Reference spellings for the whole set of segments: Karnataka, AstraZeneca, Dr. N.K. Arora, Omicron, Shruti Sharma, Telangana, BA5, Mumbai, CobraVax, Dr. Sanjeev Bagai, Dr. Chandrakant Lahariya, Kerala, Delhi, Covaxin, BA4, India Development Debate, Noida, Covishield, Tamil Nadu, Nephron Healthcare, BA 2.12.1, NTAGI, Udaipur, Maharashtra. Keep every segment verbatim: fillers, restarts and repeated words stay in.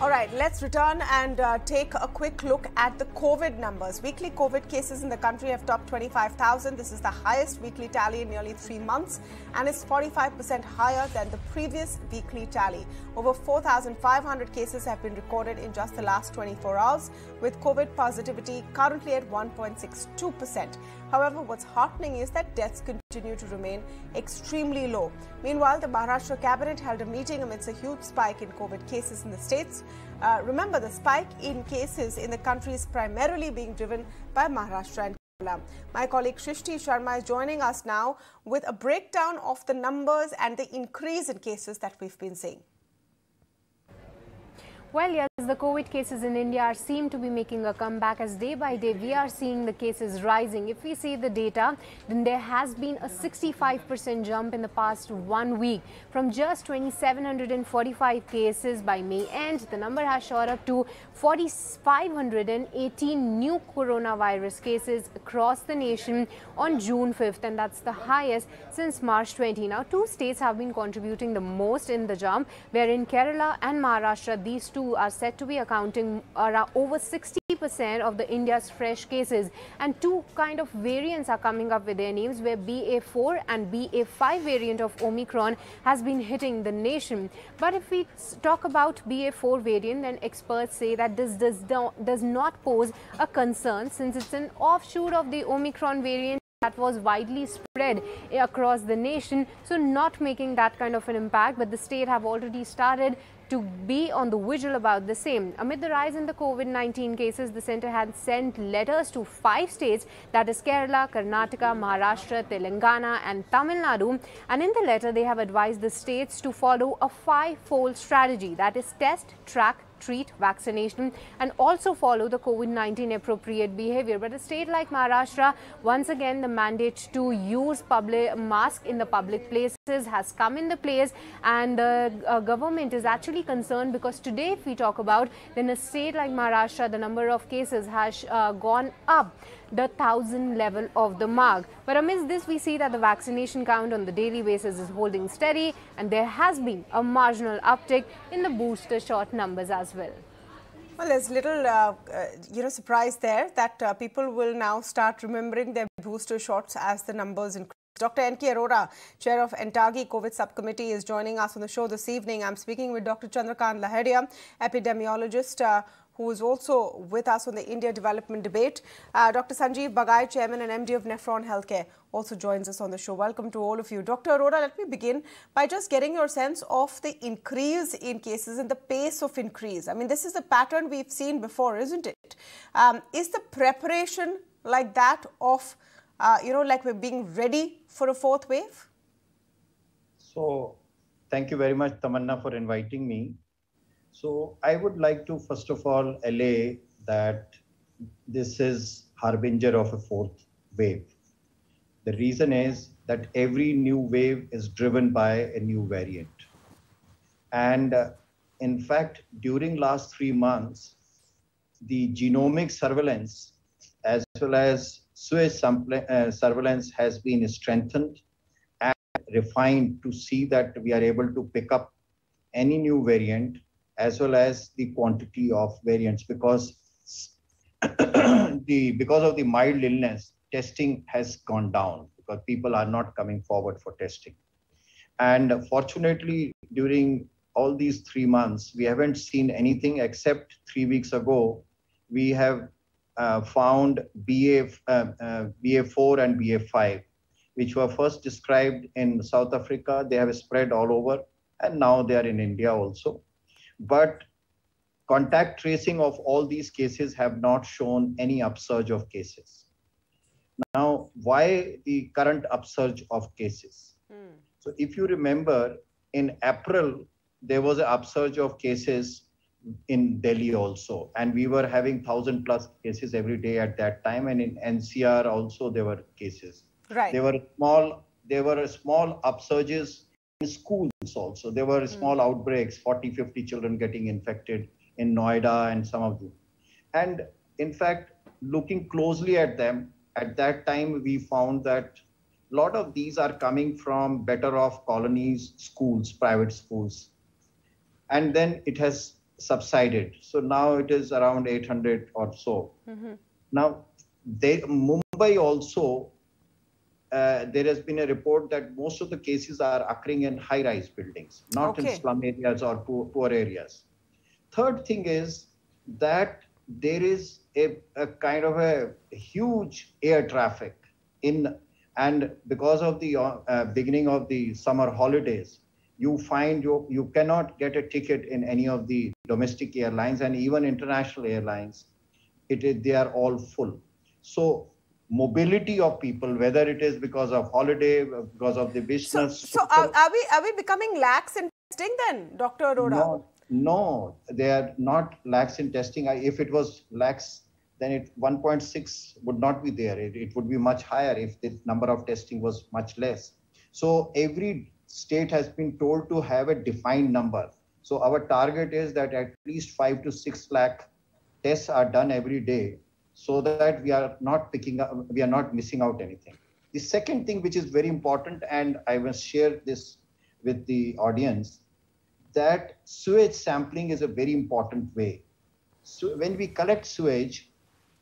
All right, let's return and uh, take a quick look at the COVID numbers. Weekly COVID cases in the country have topped twenty-five thousand. This is the highest weekly tally in nearly three months and is forty-five percent higher than the previous weekly tally. Over four thousand five hundred cases have been recorded in just the last twenty-four hours, with COVID positivity currently at one point six two percent. However, what's heartening is that deaths continue to remain extremely low. Meanwhile, the Maharashtra cabinet held a meeting amidst a huge spike in COVID cases in the states. Uh, remember, the spike in cases in the country is primarily being driven by Maharashtra and Kerala. My colleague Shruti Sharma is joining us now with a breakdown of the numbers and the increase in cases that we've been seeing. Well, yes, the COVID cases in India seem to be making a comeback as day by day we are seeing the cases rising. If we see the data, then there has been a sixty-five percent jump in the past one week. From just two thousand seven hundred forty-five cases by May end, the number has shot up to four thousand five hundred eighteen new coronavirus cases across the nation on June fifth, and that's the highest since March twentieth. Now, two states have been contributing the most in the jump, wherein Kerala and Maharashtra, these two are said to be accounting around over sixty percent of the India's fresh cases. And two kind of variants are coming up with their names, where B A four and B A five variant of Omicron has been hitting the nation. But if we talk about B A four variant, then experts say that this does not, does not pose a concern, since it's an offshoot of the Omicron variant that was widely spread across the nation, so not making that kind of an impact. But the state have already started to be on the vigil about the same. Amid the rise in the COVID nineteen cases, the centre had sent letters to five states, that is Kerala, Karnataka, Maharashtra, Telangana and Tamil Nadu. And in the letter, they have advised the states to follow a five-fold strategy, that is test, track, treat, vaccination, and also follow the COVID nineteen appropriate behavior. But a state like Maharashtra, once again the mandate to use public mask in the public places has come in the place, and the uh, government is actually concerned, because today if we talk about, then a state like Maharashtra, the number of cases has uh, gone up the thousand level of the mark. But amidst this, we see that the vaccination count on the daily basis is holding steady, and there has been a marginal uptick in the booster shot numbers as well. Well, there's little, uh, uh, you know, surprise there that uh, people will now start remembering their booster shots as the numbers increase. Doctor N K Arora, Chair of N T A G I COVID Subcommittee, is joining us on the show this evening. I'm speaking with Doctor Chandrakant Lahariya, epidemiologist, uh, who is also with us on the India Development Debate. Uh, Doctor Sanjeev Bagai, Chairman and M D of Nephron Healthcare, also joins us on the show. Welcome to all of you. Doctor Arora, let me begin by just getting your sense of the increase in cases and the pace of increase. I mean, this is a pattern we've seen before, isn't it? Um, is the preparation like that of, uh, you know, like we're being ready for a fourth wave? So, thank you very much, Tamanna, for inviting me. So I would like to, first of all, allay that this is harbinger of a fourth wave. The reason is that every new wave is driven by a new variant. And uh, in fact, during last three months, the genomic surveillance as well as Swiss uh, surveillance has been strengthened and refined to see that we are able to pick up any new variant as well as the quantity of variants, because the because of the mild illness, testing has gone down because people are not coming forward for testing. And fortunately, during all these three months, we haven't seen anything except three weeks ago, we have uh, found B A four and B A five, which were first described in South Africa. They have spread all over, and now they are in India also. But contact tracing of all these cases have not shown any upsurge of cases. Now, why the current upsurge of cases? Mm. So if you remember, in April, there was an upsurge of cases in Delhi also. And we were having one thousand plus cases every day at that time. And in N C R also, there were cases. Right. There were small, there were small upsurges in schools also. There were small mm. outbreaks, forty, fifty children getting infected in Noida and some of them. And in fact, looking closely at them, at that time, we found that a lot of these are coming from better off colonies, schools, private schools. And then it has subsided. So now it is around eight hundred or so. Mm-hmm. Now, they, Mumbai also, uh, there has been a report that most of the cases are occurring in high-rise buildings, not okay. in slum areas or poor, poor areas. Third thing is that there is a, a kind of a huge air traffic in, and because of the uh, beginning of the summer holidays, you find you, you cannot get a ticket in any of the domestic airlines and even international airlines. It is, they are all full. So mobility of people, whether it is because of holiday, because of the business. So, so are, are we are we becoming lax in testing then, Doctor Arora? No, no, they are not lax in testing. If it was lax, then it one point six would not be there. It, it would be much higher if the number of testing was much less. So every state has been told to have a defined number. So our target is that at least five to six lakh tests are done every day, so that we are not picking up, we are not missing out anything. The second thing, which is very important, and I will share this with the audience, that sewage sampling is a very important way. So when we collect sewage,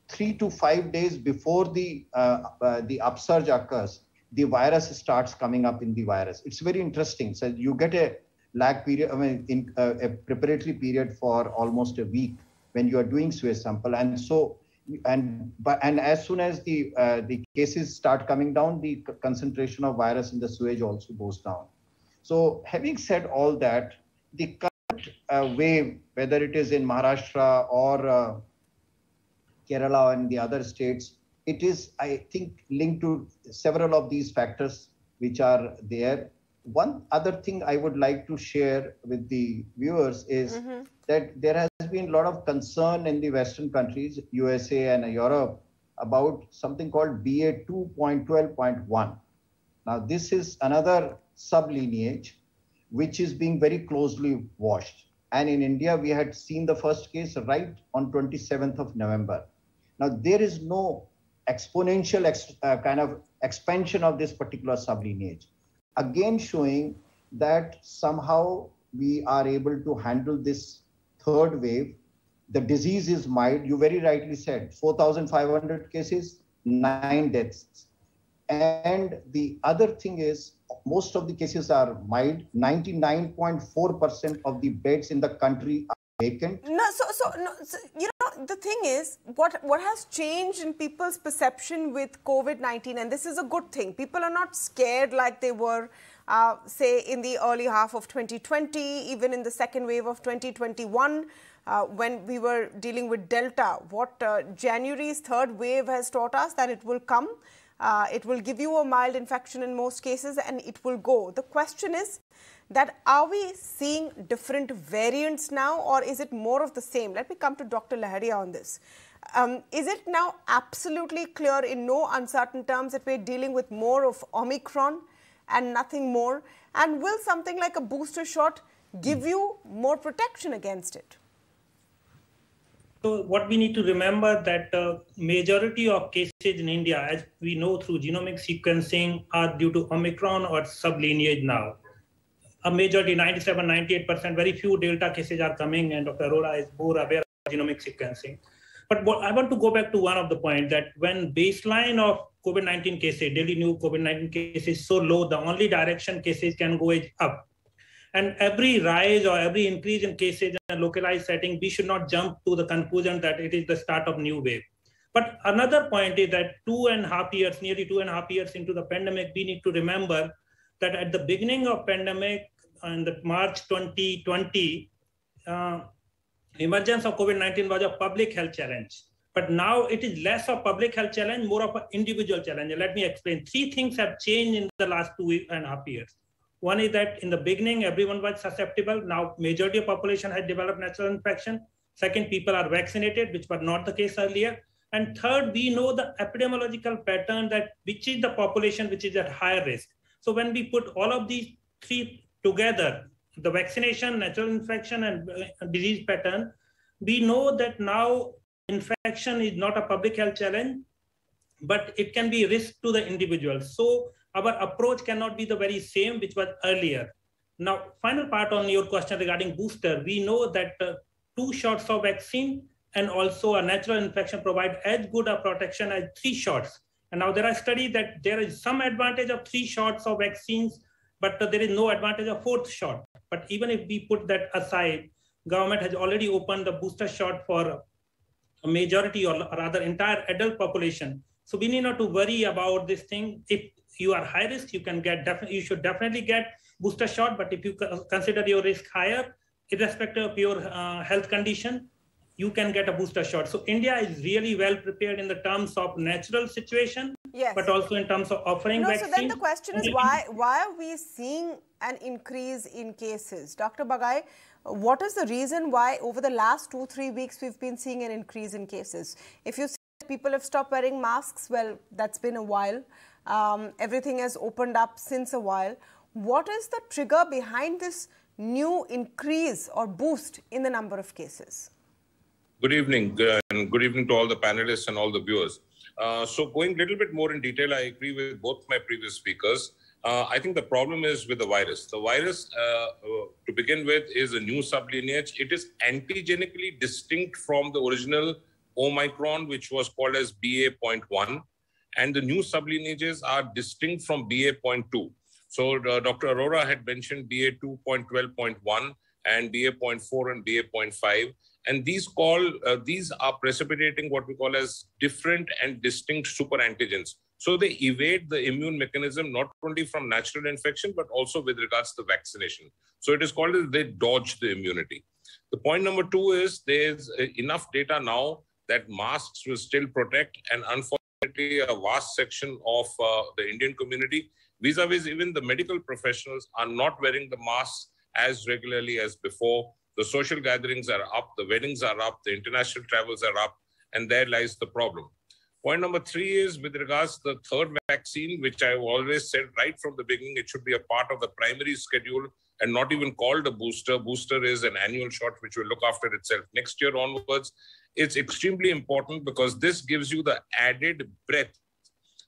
three to five days before the uh, uh, the upsurge occurs, the virus starts coming up in the virus. It's very interesting. So you get a lag period, I mean, in, uh, a preparatory period for almost a week when you are doing sewage sample, and so and but and as soon as the uh, the cases start coming down, the concentration of virus in the sewage also goes down. So having said all that, the current uh, wave, whether it is in Maharashtra or uh, Kerala and the other states, it is, I think, linked to several of these factors which are there. One other thing I would like to share with the viewers is mm-hmm. that there has been a lot of concern in the Western countries, U S A and Europe, about something called B A two point twelve point one. Now, this is another sub-lineage which is being very closely watched. And in India, we had seen the first case right on twenty-seventh of November. Now, there is no exponential ex uh, kind of expansion of this particular sublineage, again showing that somehow we are able to handle this third wave. The disease is mild. You very rightly said four thousand five hundred cases, nine deaths. And the other thing is most of the cases are mild. ninety-nine point four percent of the beds in the country are vacant. No, so, so, no, so you know, the thing is, what, what has changed in people's perception with COVID nineteen, and this is a good thing, people are not scared like they were, uh, say, in the early half of twenty twenty, even in the second wave of twenty twenty-one, uh, when we were dealing with Delta. What uh, January's third wave has taught us, that it will come, uh, it will give you a mild infection in most cases, and it will go. The question is, that are we seeing different variants now, or is it more of the same? Let me come to Doctor Lahariya on this. Um, is it now absolutely clear in no uncertain terms that we're dealing with more of Omicron and nothing more? And will something like a booster shot give you more protection against it? So what we need to remember that uh, majority of cases in India, as we know through genomic sequencing, are due to Omicron or sublineage now. A majority, ninety-seven, ninety-eight percent, very few Delta cases are coming, and Doctor Arora is more aware of genomic sequencing. But what, I want to go back to one of the points that when baseline of COVID nineteen cases, daily new COVID nineteen cases is so low, the only direction cases can go is up. And every rise or every increase in cases in a localized setting, we should not jump to the conclusion that it is the start of new wave. But another point is that two and a half years, nearly two and a half years into the pandemic, we need to remember that at the beginning of pandemic, and the March twenty twenty, uh, emergence of COVID nineteen was a public health challenge. But now it is less of public health challenge, more of an individual challenge. And let me explain. Three things have changed in the last two and a half years. One is that in the beginning, everyone was susceptible. Now majority of population has developed natural infection. Second, people are vaccinated, which was not the case earlier. And third, we know the epidemiological pattern that which is the population which is at higher risk. So when we put all of these three together, the vaccination, natural infection, and disease pattern, we know that now infection is not a public health challenge, but it can be a risk to the individual. So our approach cannot be the very same, which was earlier. Now, final part on your question regarding booster, we know that uh, two shots of vaccine and also a natural infection provide as good a protection as three shots. And now there are studies that there is some advantage of three shots of vaccines, but there is no advantage of fourth shot. But even if we put that aside, government has already opened the booster shot for a majority or rather entire adult population. So we need not to worry about this thing. If you are high risk, you can get, you should definitely get booster shot. But if you consider your risk higher, irrespective of your uh, health condition, you can get a booster shot. So India is really well prepared in the terms of natural situation, yes, but also in terms of offering no, vaccine. So then the question is why, why are we seeing an increase in cases? Doctor Bagai, what is the reason why over the last two, three weeks we've been seeing an increase in cases? If you see that people have stopped wearing masks, well, that's been a while. Um, everything has opened up since a while. What is the trigger behind this new increase or boost in the number of cases? Good evening, and good evening to all the panelists and all the viewers. Uh, so going a little bit more in detail, I agree with both my previous speakers. Uh, I think the problem is with the virus. The virus, uh, to begin with, is a new sublineage. It is antigenically distinct from the original Omicron, which was called as B A point one. And the new sublineages are distinct from B A point two. So uh, Doctor Arora had mentioned B A two point twelve point one and B A point four and B A point five. And these call uh, these are precipitating what we call as different and distinct superantigens. So they evade the immune mechanism, not only from natural infection, but also with regards to vaccination. So it is called as they dodge the immunity. The point number two is there's enough data now that masks will still protect. And unfortunately, a vast section of uh, the Indian community, vis-a-vis even the medical professionals, are not wearing the masks as regularly as before. The social gatherings are up, the weddings are up, the international travels are up, and there lies the problem. Point number three is with regards to the third vaccine, which I've always said right from the beginning, it should be a part of the primary schedule and not even called a booster. Booster is an annual shot which will look after itself next year onwards. It's extremely important because this gives you the added breadth.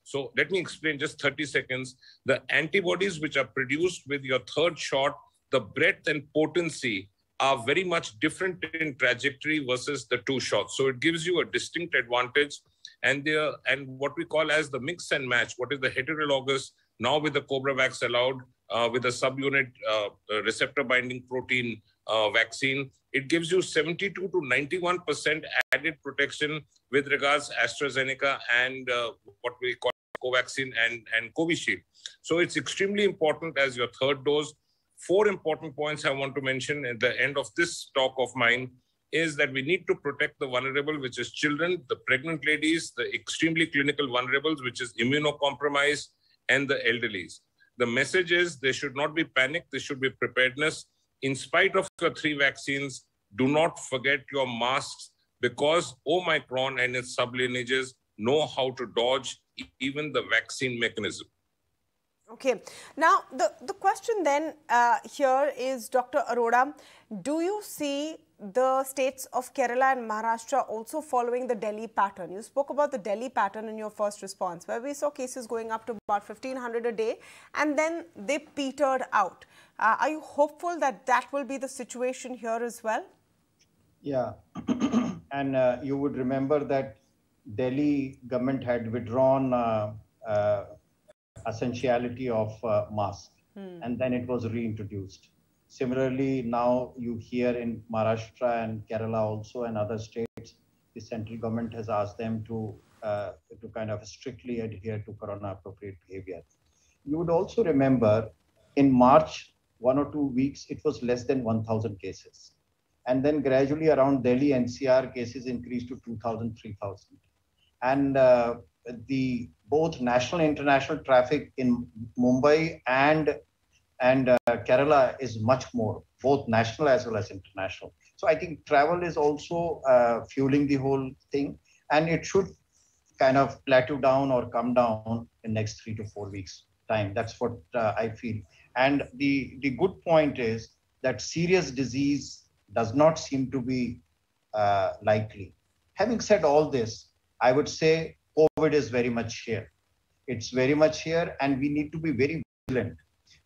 So let me explain just thirty seconds. The antibodies which are produced with your third shot, the breadth and potency are very much different in trajectory versus the two shots. So it gives you a distinct advantage. And, the, and what we call as the mix and match, what is the heterologous, now with the CobraVax allowed, uh, with a subunit uh, receptor binding protein uh, vaccine, it gives you seventy-two to ninety-one percent added protection with regards to AstraZeneca and uh, what we call Covaxin and, and Covishield. So it's extremely important as your third dose. Four important points I want to mention at the end of this talk of mine is that we need to protect the vulnerable, which is children, the pregnant ladies, the extremely clinical vulnerables, which is immunocompromised, and the elderly. The message is there should not be panic, there should be preparedness. In spite of your three vaccines, do not forget your masks because Omicron and its sublineages know how to dodge even the vaccine mechanism. Okay. Now, the, the question then uh, here is, Doctor Arora, do you see the states of Kerala and Maharashtra also following the Delhi pattern? You spoke about the Delhi pattern in your first response, where we saw cases going up to about fifteen hundred a day, and then they petered out. Uh, are you hopeful that that will be the situation here as well? Yeah. And uh, you would remember that Delhi government had withdrawn uh, uh, essentiality of uh, mask, hmm. and then it was reintroduced. Similarly, now you hear in Maharashtra and Kerala also and other states, the central government has asked them to, uh, to kind of strictly adhere to corona appropriate behavior. You would also remember in March, one or two weeks, it was less than one thousand cases. And then gradually around Delhi, N C R cases increased to two thousand, three thousand. And uh, the both national and international traffic in Mumbai and, and uh, Kerala is much more, both national as well as international. So I think travel is also uh, fueling the whole thing, and it should kind of plateau down or come down in next three to four weeks time. That's what uh, I feel. And the, the good point is that serious disease does not seem to be uh, likely. Having said all this, I would say COVID is very much here. It's very much here, and we need to be very vigilant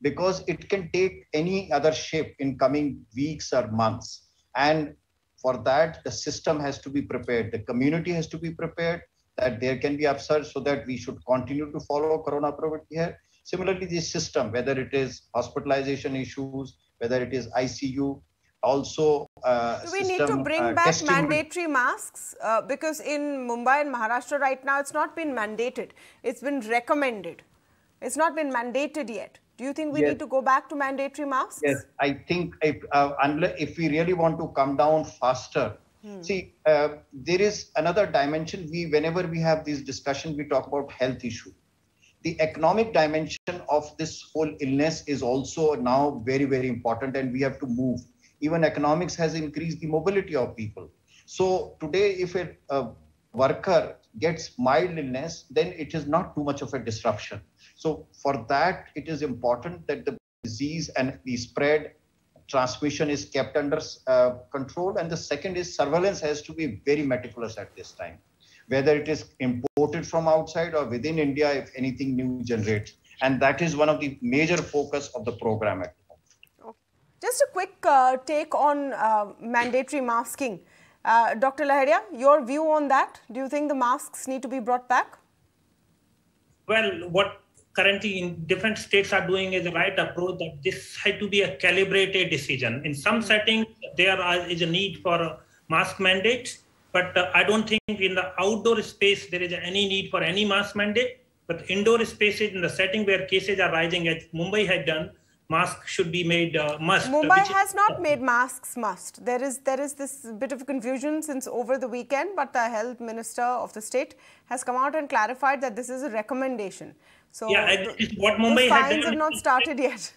because it can take any other shape in coming weeks or months. And for that, the system has to be prepared. The community has to be prepared that there can be upsurge, so that we should continue to follow corona preventive care. Similarly, the system, whether it is hospitalization issues, whether it is I C U, also uh, so we system, need to bring uh, back mandatory masks uh, because in Mumbai and Maharashtra right now, it's not been mandated. It's been recommended. It's not been mandated yet. Do you think we yes. need to go back to mandatory masks? Yes, I think if, uh, unless, if we really want to come down faster, hmm. see, uh, there is another dimension. We, whenever we have these discussions, we talk about health issue. The economic dimension of this whole illness is also now very, very important, and we have to move. Even economics has increased the mobility of people. So today, if a, a worker gets mild illness, then it is not too much of a disruption. So for that, it is important that the disease and the spread transmission is kept under uh, control. And the second is surveillance has to be very meticulous at this time, whether it is imported from outside or within India, if anything new generates. And that is one of the major focus of the program at the moment. Okay. Just a quick uh, take on uh, mandatory masking. Uh, Doctor Lahariya, your view on that? Do you think the masks need to be brought back? Well, what currently in different states are doing is the right approach, that this had to be a calibrated decision. In some settings, there is a need for a mask mandate, but uh, I don't think in the outdoor space there is any need for any mask mandate. But indoor spaces, in the setting where cases are rising, as Mumbai had done, masks should be made uh, must. Mumbai has not made masks must. There is there is this bit of confusion since over the weekend, but the health minister of the state has come out and clarified that this is a recommendation. So yeah, the, what Mumbai had done, have not started yet.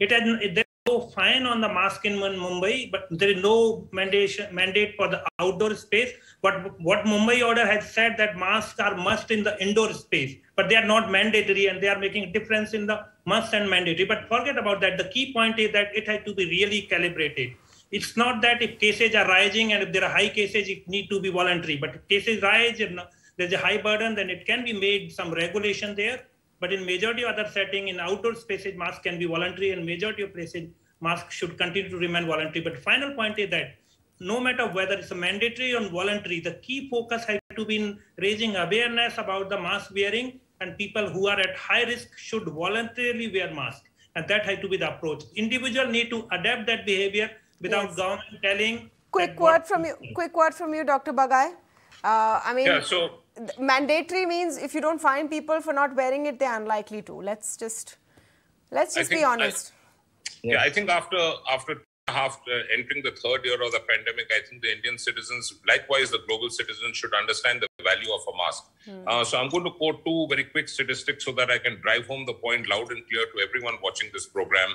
It has there is no fine on the mask in Mumbai, but there is no mandate mandate for the outdoor space. But what Mumbai order has said that masks are must in the indoor space, but they are not mandatory, and they are making a difference in the must and mandatory. But forget about that. The key point is that it had to be really calibrated. It's not that if cases are rising and if there are high cases, it need to be voluntary. But if cases rise and there's a high burden, then it can be made some regulation there. But in majority of other setting, in outdoor spaces, masks can be voluntary, and majority of places, masks should continue to remain voluntary. But final point is that no matter whether it's a mandatory or voluntary, the key focus has to be in raising awareness about the mask wearing, and people who are at high risk should voluntarily wear masks. And that had to be the approach. Individuals need to adapt that behavior without yes. government telling. Quick word from you, quick word from you, Doctor Bagai. Uh, I mean, yeah, so, mandatory means if you don't find people for not wearing it, they're unlikely to. Let's just, let's just think, be honest. I, yeah, yeah, I think after, after two and a half, uh, entering the third year of the pandemic, I think the Indian citizens, likewise the global citizens, should understand the value of a mask. Hmm. Uh, so I'm going to quote two very quick statistics so that I can drive home the point loud and clear to everyone watching this program.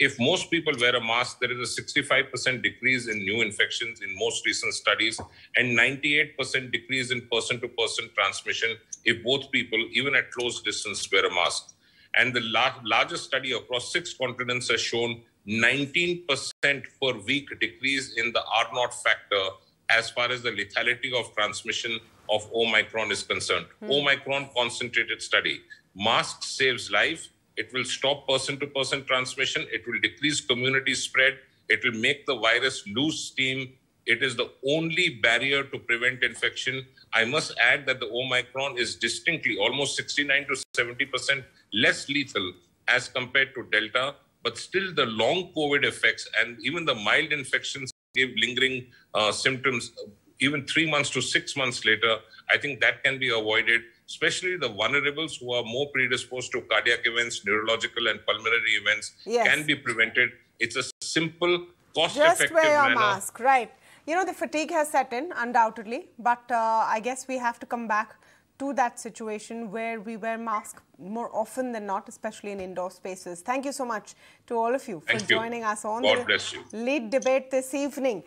If most people wear a mask, there is a sixty-five percent decrease in new infections in most recent studies, and ninety-eight percent decrease in person-to-person transmission if both people, even at close distance, wear a mask. And the la- largest study across six continents has shown nineteen percent per week decrease in the R zero factor as far as the lethality of transmission of Omicron is concerned. Hmm. Omicron concentrated study. Mask saves life. It will stop person-to-person transmission. It will decrease community spread. It will make the virus lose steam. It is the only barrier to prevent infection. I must add that the Omicron is distinctly almost sixty-nine to seventy percent less lethal as compared to Delta, but still the long COVID effects and even the mild infections give lingering uh, symptoms even three months to six months later. I think that can be avoided, especially the vulnerables who are more predisposed to cardiac events, neurological and pulmonary events yes. can be prevented. It's a simple, cost-effective manner. Just wear your mask, right. You know, the fatigue has set in, undoubtedly, but uh, I guess we have to come back to that situation where we wear masks more often than not, especially in indoor spaces. Thank you so much to all of you for joining us on the Lead Debate this evening.